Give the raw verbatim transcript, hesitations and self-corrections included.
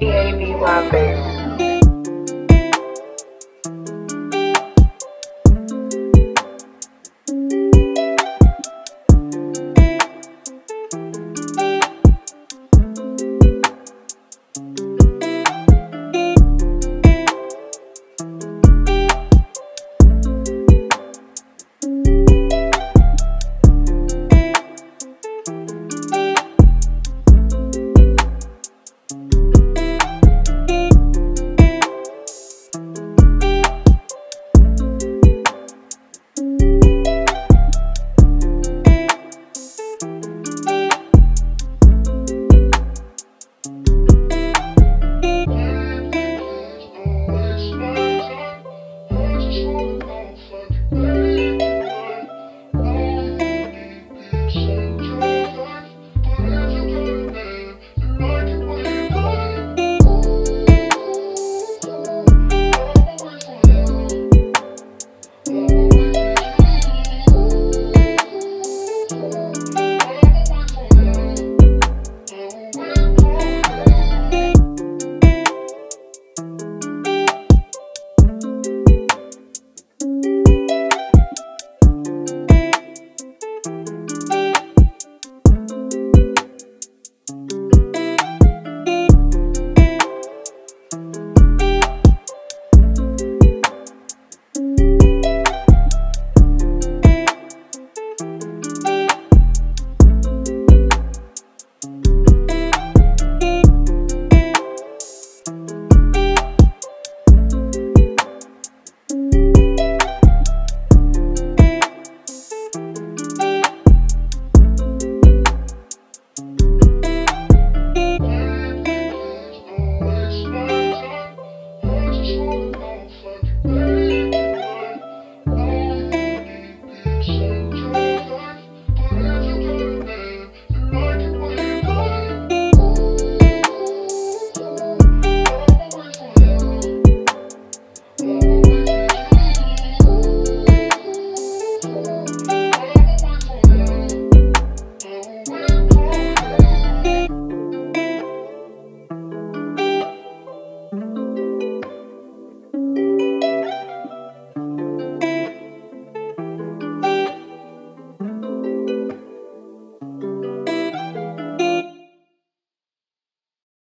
Baby, my baby. Thank you.